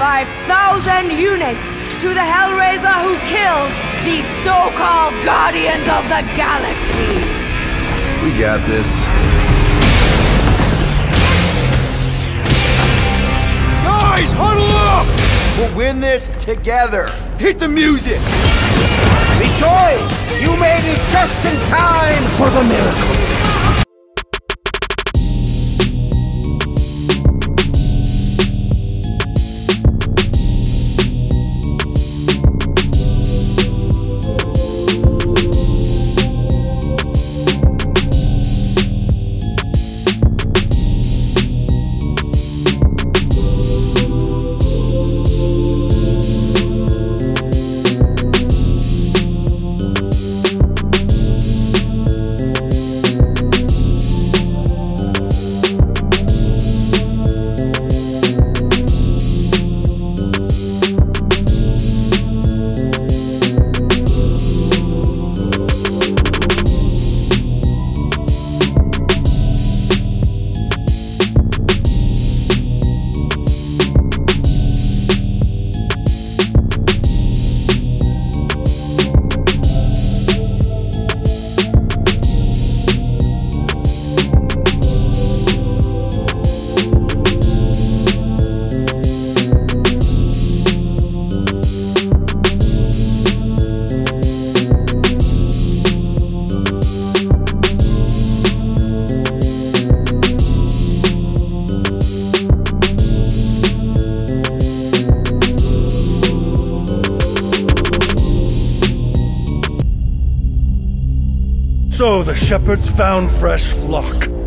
5,000 units to the Hellraiser who kills these so-called Guardians of the Galaxy. We got this. Guys, huddle up! We'll win this together. Hit the music! Rejoice! You made it just in time for the miracle. So the shepherds found fresh flock.